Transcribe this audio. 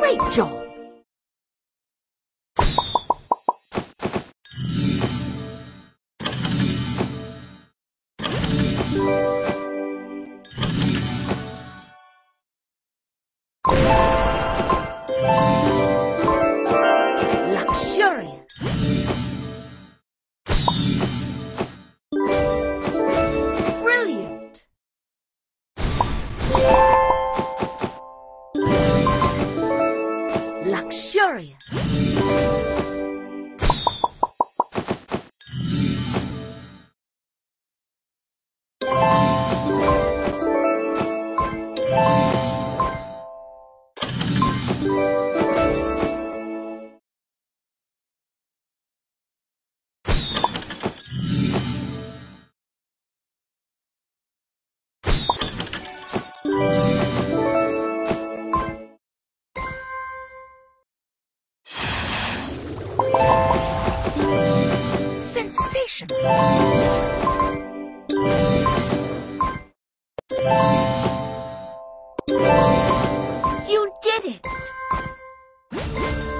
Great job! Luxurious. Sensation. You did it!